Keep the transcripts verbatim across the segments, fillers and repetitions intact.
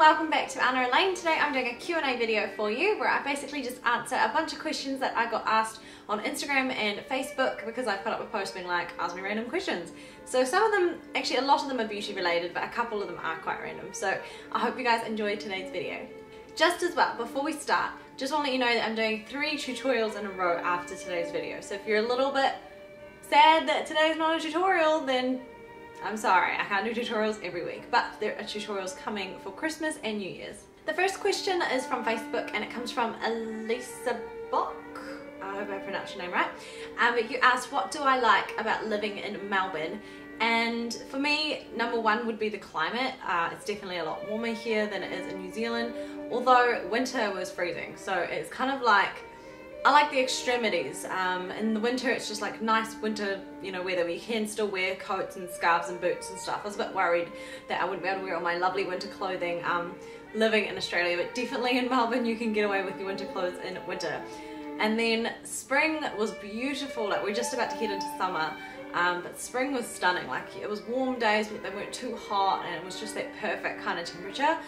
welcome back to Arna Alayne. Today I'm doing a Q and A video for you where I basically just answer a bunch of questions that I got asked on Instagram and Facebook, because I put up a post being like, ask me random questions. So some of them, actually a lot of them are beauty related, but a couple of them are quite random. So I hope you guys enjoy today's video. Just as well, before we start, just want to let you know that I'm doing three tutorials in a row after today's video. So if you're a little bit sad that today's not a tutorial, then I'm sorry, I can't do tutorials every week, but there are tutorials coming for Christmas and New Year's. The first question is from Facebook and it comes from Elisa Bock. I hope I pronounced your name right. Um, but you asked, what do I like about living in Melbourne? And for me, number one would be the climate. Uh, it's definitely a lot warmer here than it is in New Zealand, although winter was freezing, so it's kind of like, I like the extremities. Um, in the winter it's just like nice winter, you know, weather where you can still wear coats and scarves and boots and stuff. I was a bit worried that I wouldn't be able to wear all my lovely winter clothing um, living in Australia, but definitely in Melbourne you can get away with your winter clothes in winter. And then spring was beautiful, like we're just about to head into summer, um, but spring was stunning. Like it was warm days but they weren't too hot and it was just that perfect kind of temperature.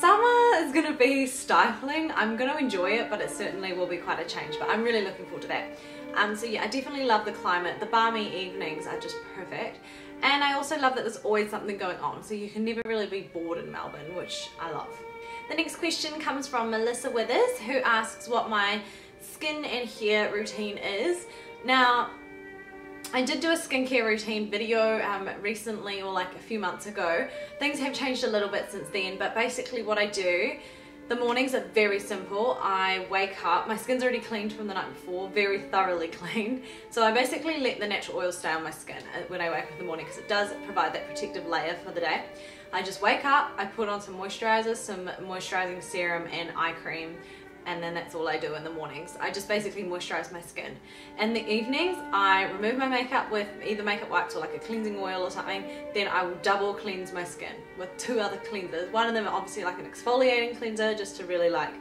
Summer is going to be stifling. I'm going to enjoy it, but it certainly will be quite a change, but I'm really looking forward to that. Um, so yeah, I definitely love the climate. The balmy evenings are just perfect. And I also love that there's always something going on, so you can never really be bored in Melbourne, which I love. The next question comes from Melissa Withers, who asks what my skin and hair routine is. Now, I did do a skincare routine video um, recently, or like a few months ago. Things have changed a little bit since then, but basically what I do, the mornings are very simple. I wake up, my skin's already cleaned from the night before, very thoroughly cleaned. So I basically let the natural oil stay on my skin when I wake up in the morning, because it does provide that protective layer for the day. I just wake up, I put on some moisturizer, some moisturizing serum and eye cream, and then that's all I do in the mornings. I just basically moisturize my skin. In the evenings, I remove my makeup with either makeup wipes or like a cleansing oil or something. Then I will double cleanse my skin with two other cleansers. One of them obviously like an exfoliating cleanser, just to really like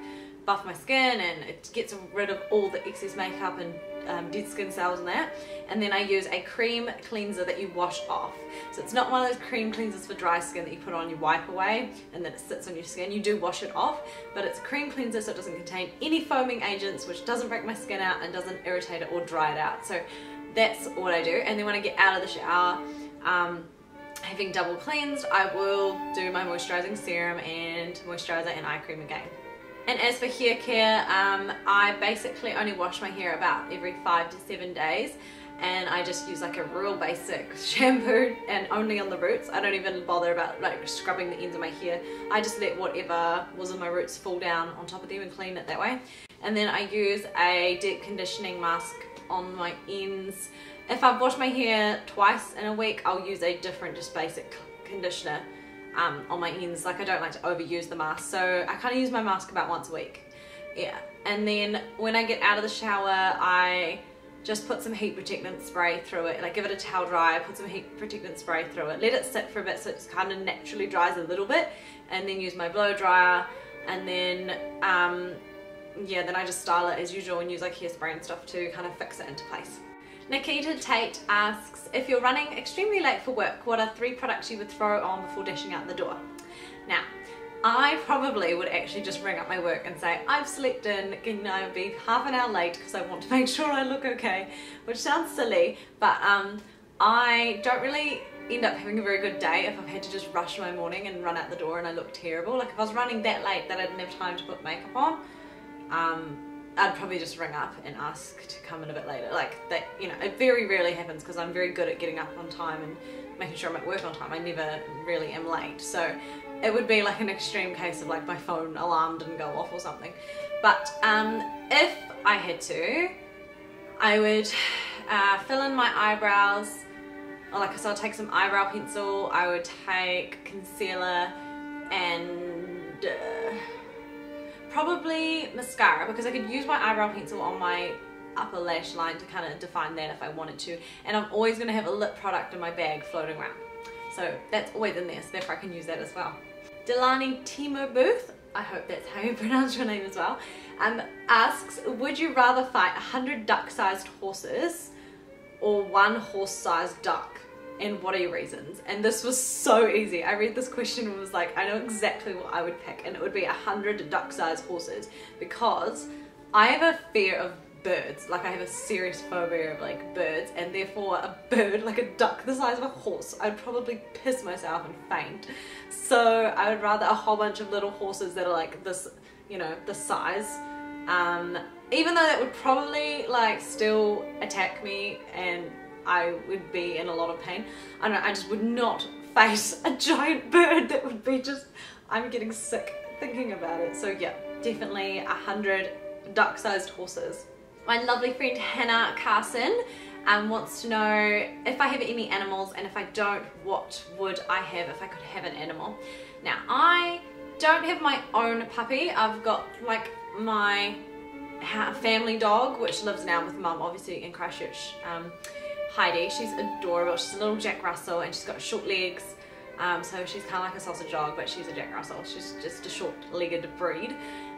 buff my skin, and it gets rid of all the excess makeup and um, dead skin cells and that. And then I use a cream cleanser that you wash off. So it's not one of those cream cleansers for dry skin that you put on, you wipe away and then it sits on your skin. You do wash it off, but it's a cream cleanser, so it doesn't contain any foaming agents, which doesn't break my skin out and doesn't irritate it or dry it out. So that's what I do. And then when I get out of the shower, um, having double cleansed, I will do my moisturizing serum and moisturizer and eye cream again. And as for hair care, um, I basically only wash my hair about every five to seven days, and I just use like a real basic shampoo and only on the roots. I don't even bother about like scrubbing the ends of my hair. I just let whatever was in my roots fall down on top of them and clean it that way. And then I use a deep conditioning mask on my ends. If I've washed my hair twice in a week, I'll use a different just basic conditioner. Um, on my ends, like I don't like to overuse the mask, so I kind of use my mask about once a week. Yeah, and then when I get out of the shower, I just put some heat protectant spray through it. Like give it a towel dry, put some heat protectant spray through it, let it sit for a bit so it kind of naturally dries a little bit, and then use my blow dryer, and then um, yeah, then I just style it as usual and use like hairspray and stuff to kind of fix it into place. Nikita Tate asks, if you're running extremely late for work, what are three products you would throw on before dashing out the door? Now, I probably would actually just ring up my work and say, I've slept in, can I be half an hour late because I want to make sure I look okay, which sounds silly, but um, I don't really end up having a very good day if I've had to just rush my morning and run out the door and I look terrible. Like if I was running that late that I didn't have time to put makeup on, um, I'd probably just ring up and ask to come in a bit later. Like that, you know, it very rarely happens because I'm very good at getting up on time and making sure I'm at work on time. I never really am late. So it would be like an extreme case of like my phone alarm didn't go off or something. But um, if I had to, I would uh, fill in my eyebrows. Or like I said, I'd take some eyebrow pencil. I would take concealer and... Uh, probably mascara, because I could use my eyebrow pencil on my upper lash line to kind of define that if I wanted to, and I'm always going to have a lip product in my bag floating around, so that's always in there, so therefore I can use that as well. Delaney Timo Booth, I hope that's how you pronounce your name as well, um, asks, would you rather fight one hundred duck sized horses or one horse sized duck? and what are your reasons? And this was so easy. I read this question and was like, I know exactly what I would pick, and it would be a hundred duck-sized horses, because I have a fear of birds. Like, I have a serious phobia of like birds, and therefore a bird, like a duck the size of a horse, I'd probably piss myself and faint. So I would rather a whole bunch of little horses that are like this, you know, this size, um, even though that would probably like still attack me and I would be in a lot of pain. I don't know, I just would not face a giant bird. That would be just, I'm getting sick thinking about it. So yeah, definitely a hundred duck-sized horses. My lovely friend Hannah Carson um, wants to know if I have any animals, and if I don't, what would I have if I could have an animal? Now, I don't have my own puppy. I've got like my family dog, which lives now with mum, obviously, in Christchurch. Um, Heidi, she's adorable. She's a little Jack Russell, and she's got short legs. Um, so she's kind of like a sausage dog, but she's a Jack Russell. She's just a short-legged breed.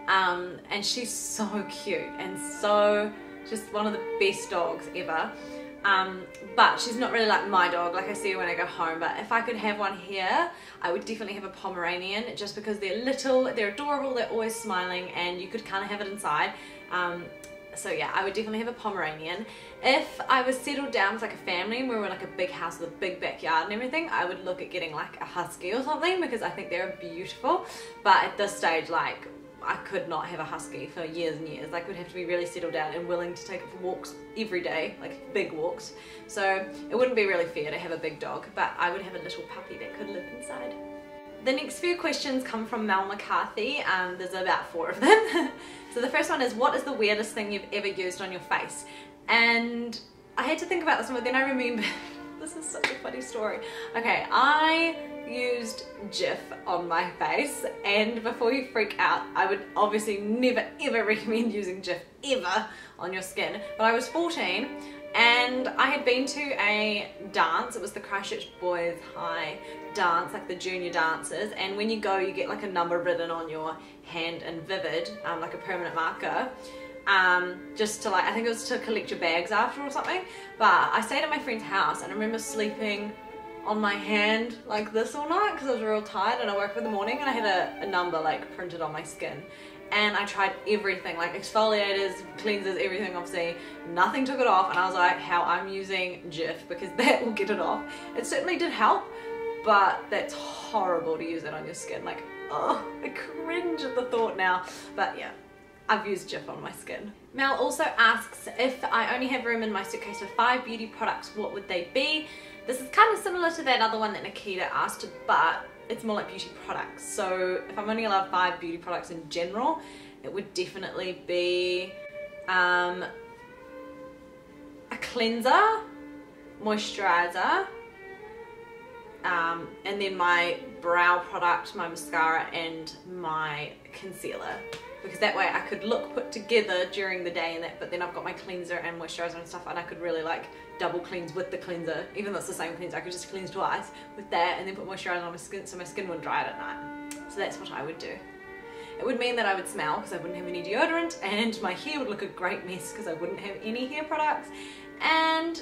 Um, and she's so cute and so just one of the best dogs ever, um, but she's not really like my dog. Like, I see her when I go home, but if I could have one here, I would definitely have a Pomeranian, just because they're little, they're adorable, they're always smiling, and you could kind of have it inside. Um, so yeah, I would definitely have a Pomeranian. If I was settled down with like a family and we were in like a big house with a big backyard and everything, I would look at getting like a husky or something, because I think they're beautiful. But at this stage, like, I could not have a husky for years and years. Like, we'd have to be really settled down and willing to take it for walks every day, like big walks. So it wouldn't be really fair to have a big dog, but I would have a little puppy that could live inside. The next few questions come from Mel McCarthy. Um, there's about four of them. So the first one is, what is the weirdest thing you've ever used on your face? And I had to think about this one, but then I remembered, this is such a funny story. Okay, I used Jif on my face, and before you freak out, I would obviously never ever recommend using Jif ever on your skin, but I was fourteen and I had been to a dance. It was the Christchurch Boys High dance, like the junior dances, and when you go, you get like a number written on your hand in Vivid, um, like a permanent marker, um, just to like, I think it was to collect your bags after or something. But I stayed at my friend's house, and I remember sleeping on my hand like this all night because I was real tired, and I woke up in the morning and I had a, a number like printed on my skin, and I tried everything, like exfoliators, cleansers, everything, obviously nothing took it off, and I was like, how I'm using Jif, because that will get it off. It certainly did help, but that's horrible to use it on your skin. Like, oh, I cringe at the thought now. But yeah, I've used Jif on my skin. Mel also asks, if I only have room in my suitcase for five beauty products, what would they be? This is kind of similar to that other one that Nikita asked, but it's more like beauty products. So if I'm only allowed five beauty products in general, it would definitely be um, a cleanser, moisturizer, um, and then my brow product, my mascara, and my concealer. Because that way I could look put together during the day and that, but then I've got my cleanser and moisturizer and stuff, and I could really like double cleanse with the cleanser, even though it's the same cleanser. I could just cleanse twice with that and then put moisturizer on my skin, so my skin wouldn't dry out at night. So that's what I would do. It would mean that I would smell, because I wouldn't have any deodorant, and my hair would look a great mess because I wouldn't have any hair products, and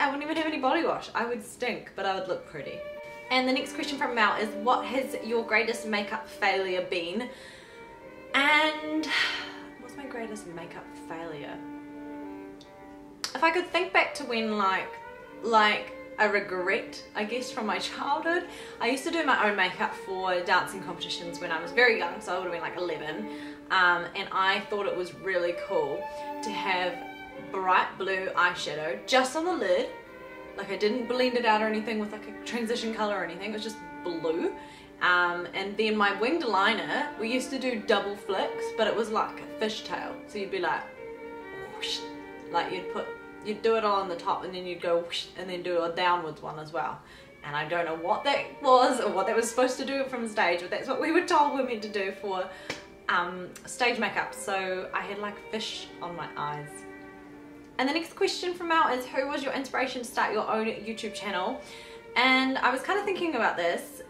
I wouldn't even have any body wash. I would stink, but I would look pretty. And the next question from Mal is, what has your greatest makeup failure been? And what's my greatest makeup failure? If I could think back to when like like a regret, I guess, from my childhood, I used to do my own makeup for dancing competitions when I was very young, so I would have been like eleven, um, and I thought it was really cool to have bright blue eyeshadow just on the lid. Like, I didn't blend it out or anything with like a transition color or anything, it was just blue. Um, and then my winged liner, we used to do double flicks, but it was like a fishtail. So you'd be like, whoosh, like you'd put, you'd do it all on the top, and then you'd go whoosh, and then do a downwards one as well. And I don't know what that was or what that was supposed to do from stage, but that's what we were told we're meant to do for um, stage makeup. So I had like fish on my eyes. And the next question from Mal is, who was your inspiration to start your own YouTube channel? And I was kind of thinking about this.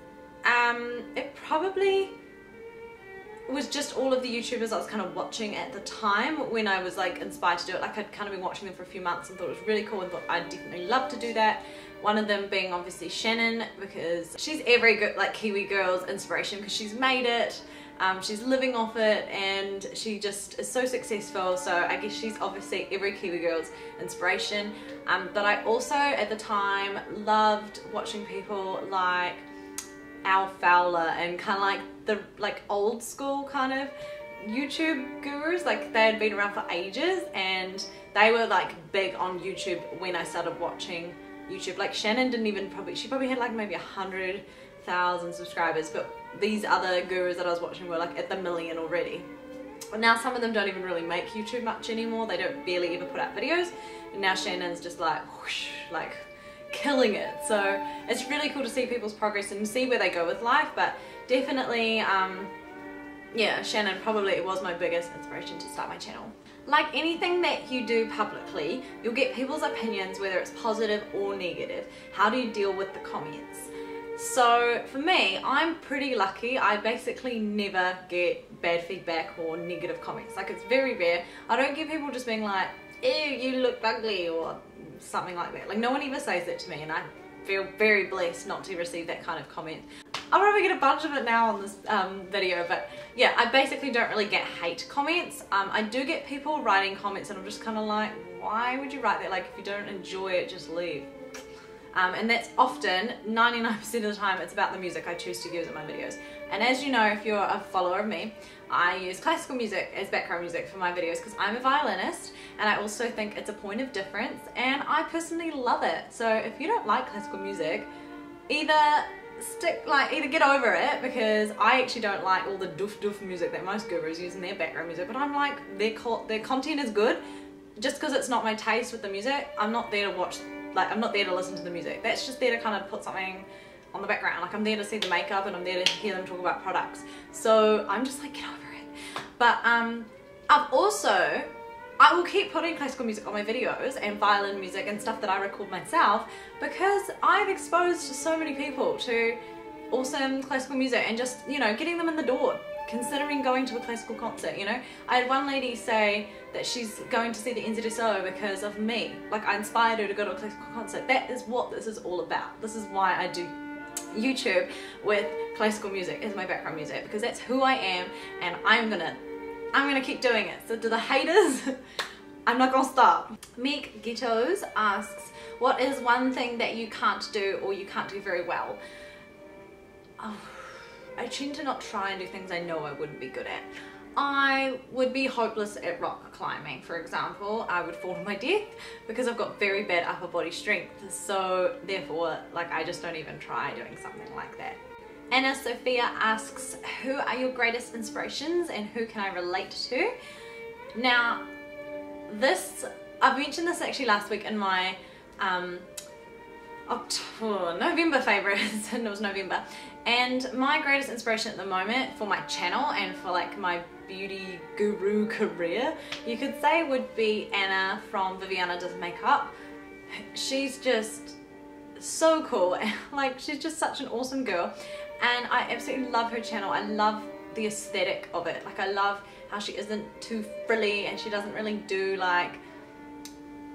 Um, it probably was just all of the YouTubers I was kind of watching at the time when I was like inspired to do it. Like, I'd kind of been watching them for a few months and thought it was really cool and thought I'd definitely love to do that. One of them being obviously Shannon, because she's every good like Kiwi girl's inspiration because she's made it. Um, she's living off it and she just is so successful, so I guess she's obviously every Kiwi girl's inspiration. Um, but I also at the time loved watching people like Al Fowler and kind of like the like old school kind of YouTube gurus, like they had been around for ages and they were like big on YouTube when I started watching YouTube. Like Shannon didn't even probably, she probably had like maybe a hundred thousand subscribers, but these other gurus that I was watching were like at the million already. And now some of them don't even really make YouTube much anymore. They don't barely ever put out videos. And now Shannon's just like whoosh, like killing it. So it's really cool to see people's progress and see where they go with life. But definitely, um, yeah, Shannon probably was my biggest inspiration to start my channel. Like anything that you do publicly, you'll get people's opinions, whether it's positive or negative. How do you deal with the comments? So for me, I'm pretty lucky. I basically never get bad feedback or negative comments. Like it's very rare. I don't get people just being like, ew, you look ugly or something like that. Like no one ever says that to me and I feel very blessed not to receive that kind of comment. I'll probably get a bunch of it now on this um, video, but yeah, I basically don't really get hate comments. Um, I do get people writing comments and I'm just kind of like, why would you write that? Like if you don't enjoy it, just leave. Um, and that's often, ninety-nine percent of the time, it's about the music I choose to use in my videos. And as you know, if you're a follower of me, I use classical music as background music for my videos because I'm a violinist and I also think it's a point of difference and I personally love it. So if you don't like classical music, either stick, like, either get over it, because I actually don't like all the doof doof music that most gurus use in their background music, but I'm like, their, co their content is good. Just because it's not my taste with the music, I'm not there to watch. Like, I'm not there to listen to the music. That's just there to kind of put something on the background. Like, I'm there to see the makeup and I'm there to hear them talk about products. So I'm just like, get over it. But um, I've also, I will keep putting classical music on my videos and violin music and stuff that I record myself because I've exposed so many people to awesome classical music and just, you know, getting them in the door, considering going to a classical concert, you know? I had one lady say that she's going to see the N Z S O because of me. Like, I inspired her to go to a classical concert. That is what this is all about. This is why I do YouTube with classical music as my background music, because that's who I am and I'm gonna, I'm gonna keep doing it. So to the haters, I'm not gonna stop. Meg Gittos asks, what is one thing that you can't do or you can't do very well? Oh. I tend to not try and do things I know I wouldn't be good at. I would be hopeless at rock climbing, for example. I would fall to my death because I've got very bad upper body strength. So therefore, like, I just don't even try doing something like that. Anna Sophia asks, who are your greatest inspirations and who can I relate to? Now, this, I've mentioned this actually last week in my um, October, November favorites, and it was November. And my greatest inspiration at the moment for my channel and for like my beauty guru career, you could say, would be Anna from Viviana Does Makeup. She's just so cool. Like, she's just such an awesome girl. And I absolutely love her channel. I love the aesthetic of it. Like, I love how she isn't too frilly and she doesn't really do like,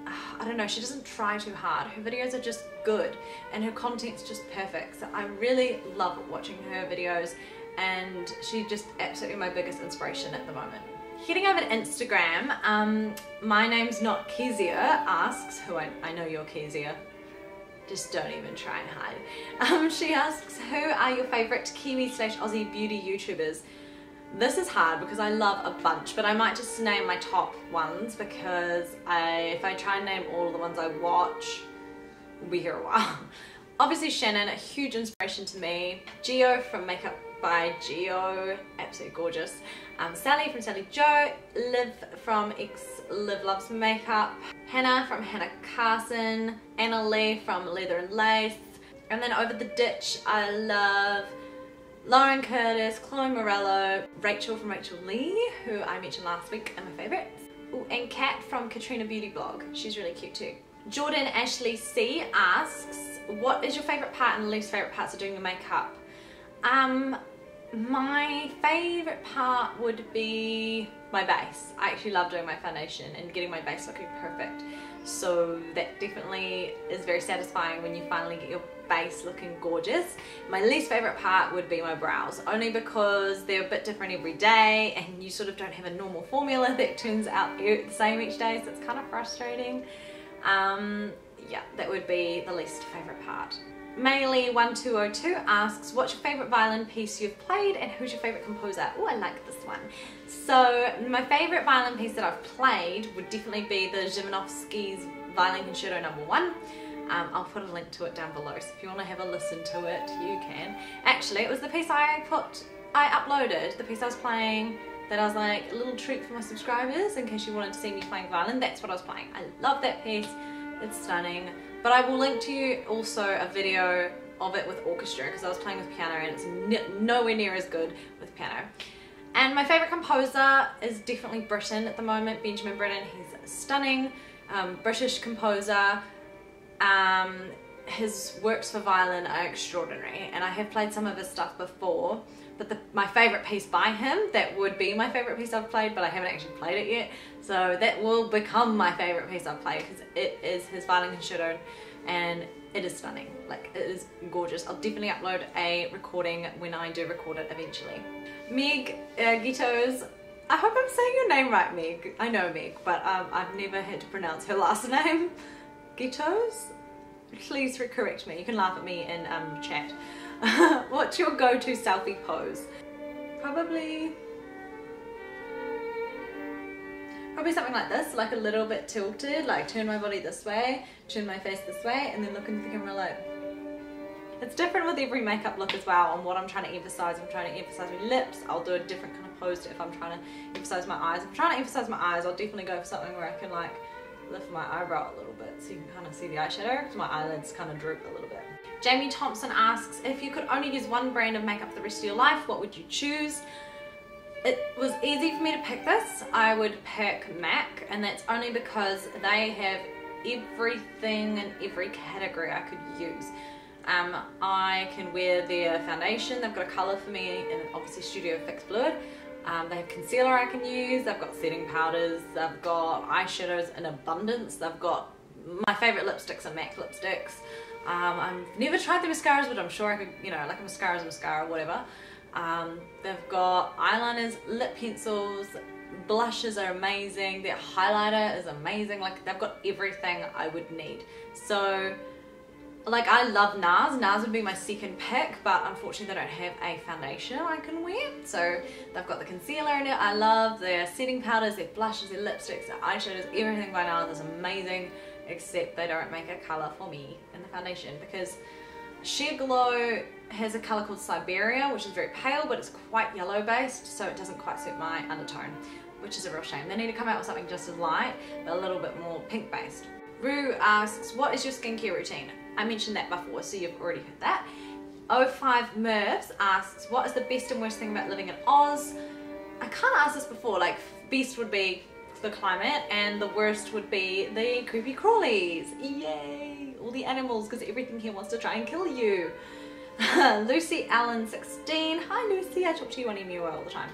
I don't know, she doesn't try too hard. Her videos are just good and her content's just perfect. So I really love watching her videos and she's just absolutely my biggest inspiration at the moment. Heading over to Instagram, um, my name's not Kezia asks, who I, I know you're Kezia, just don't even try and hide. Um, she asks, who are your favourite Kiwi slash Aussie beauty YouTubers? This is hard because I love a bunch, but I might just name my top ones because I, if I try and name all the ones I watch, we'll be here a while. Obviously Shannon, a huge inspiration to me. Gio from Makeup by Gio, absolutely gorgeous. Um, Sally from Sally Jo, Liv from X Live Loves Makeup, Hannah from Hannah Carson, Anna Lee from Leather and Lace, and then over the ditch I love Lauren Curtis, Chloe Morello, Rachel from Rachel Lee, who I mentioned last week and my favourites. Ooh, and Kat from Katrina Beauty Blog. She's really cute too. Jordan Ashley C asks, what is your favourite part and least favourite parts of doing your makeup? Um, my favourite part would be my base. I actually love doing my foundation and getting my base looking perfect. So that definitely is very satisfying when you finally get your base looking gorgeous. My least favorite part would be my brows, only because they're a bit different every day and you sort of don't have a normal formula that turns out the same each day, so it's kind of frustrating. Um, yeah, that would be the least favorite part. Maylee one two oh two asks, what's your favourite violin piece you've played and who's your favourite composer? Oh, I like this one. So my favourite violin piece that I've played would definitely be the Szymanowski's Violin Concerto number one. Um, I'll put a link to it down below, so if you want to have a listen to it, you can. Actually, it was the piece I put, I uploaded, the piece I was playing that I was like, a little treat for my subscribers in case you wanted to see me playing violin. That's what I was playing. I love that piece. It's stunning. But I will link to you also a video of it with orchestra, because I was playing with piano and it's nowhere near as good with piano. And my favourite composer is definitely Britten at the moment, Benjamin Britten. He's stunning, um, British composer. Um, his works for violin are extraordinary, and I have played some of his stuff before, but the, my favourite piece by him, that would be my favourite piece I've played, but I haven't actually played it yet, so that will become my favourite piece I've played, because it is his Violin Concerto and it is stunning. Like, it is gorgeous. I'll definitely upload a recording when I do record it eventually. Meg uh, Gittos, I hope I'm saying your name right, Meg. I know Meg, but um, I've never had to pronounce her last name. Gittos? Please correct me. You can laugh at me in um, chat. What's your go-to selfie pose? Probably, probably something like this, like a little bit tilted, like turn my body this way, turn my face this way, and then look into the camera like. It's different with every makeup look as well on what I'm trying to emphasize. I'm trying to emphasize my lips, I'll do a different kind of pose to if I'm trying to emphasize my eyes. If I'm trying to emphasize my eyes, I'll definitely go for something where I can like lift my eyebrow a little bit so you can kind of see the eyeshadow, because my eyelids kind of droop a little bit. Jamie Thompson asks, if you could only use one brand of makeup for the rest of your life, what would you choose? It was easy for me to pick this. I would pick MAC, and that's only because they have everything in every category I could use. Um, I can wear their foundation, they've got a colour for me, and obviously Studio Fix Blur. Um, they have concealer I can use, they've got setting powders, they've got eyeshadows in abundance, they've got my favourite lipsticks are MAC lipsticks. Um, I've never tried the mascaras, but I'm sure I could, you know, like a mascara's a mascara, whatever. Um, they've got eyeliners, lip pencils, blushes are amazing, their highlighter is amazing, like they've got everything I would need. So, like, I love NARS, NARS would be my second pick, but unfortunately they don't have a foundation I can wear, so they've got the concealer in it, I love their setting powders, their blushes, their lipsticks, their eyeshadows, everything by NARS is amazing, except they don't make a colour for me in the foundation, because Sheer Glow has a colour called Siberia, which is very pale, but it's quite yellow based, so it doesn't quite suit my undertone, which is a real shame. They need to come out with something just as light, but a little bit more pink based. Rue asks, what is your skincare routine? I mentioned that before, so you've already heard that. oh five Mervs asks, what is the best and worst thing about living in Oz? I kind of asked this before, like, best would be the climate, and the worst would be the creepy crawlies. Yay! All the animals, because everything here wants to try and kill you. Lucy Allen sixteen. Hi Lucy, I talk to you on email all the time.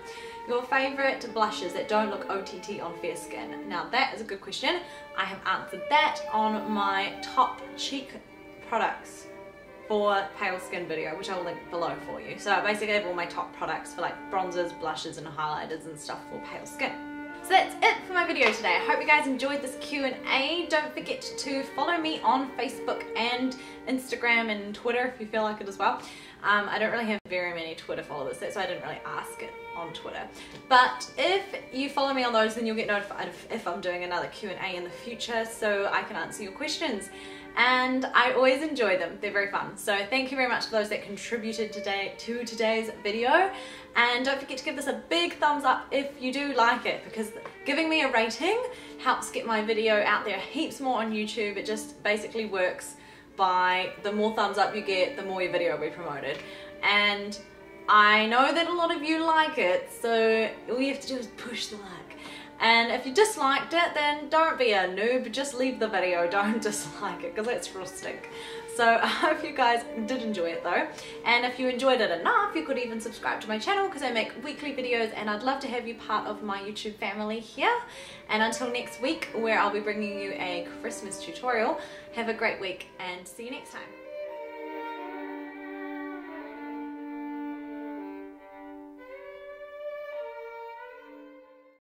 Your favourite blushes that don't look O T T on fair skin? Now that is a good question. I have answered that on my top cheek products for pale skin video, which I will link below for you. So I basically have all my top products for like bronzers, blushes and highlighters and stuff for pale skin. So that's it for my video today. I hope you guys enjoyed this Q and A. Don't forget to follow me on Facebook and Instagram and Twitter if you feel like it as well. Um, I don't really have very many Twitter followers, that's why I didn't really ask it on Twitter. But if you follow me on those, then you'll get notified if I'm doing another Q and A in the future so I can answer your questions. And I always enjoy them, they're very fun. So thank you very much for those that contributed today to today's video, and don't forget to give this a big thumbs up if you do like it, because giving me a rating helps get my video out there heaps more on YouTube. It just basically works by the more thumbs up you get, the more your video will be promoted, and I know that a lot of you like it, so all you have to do is push the like. And if you disliked it, then don't be a noob, just leave the video, don't dislike it, because it's rustic. So I hope you guys did enjoy it though, and if you enjoyed it enough, you could even subscribe to my channel, because I make weekly videos and I'd love to have you part of my YouTube family here. And until next week, where I'll be bringing you a Christmas tutorial, have a great week and see you next time.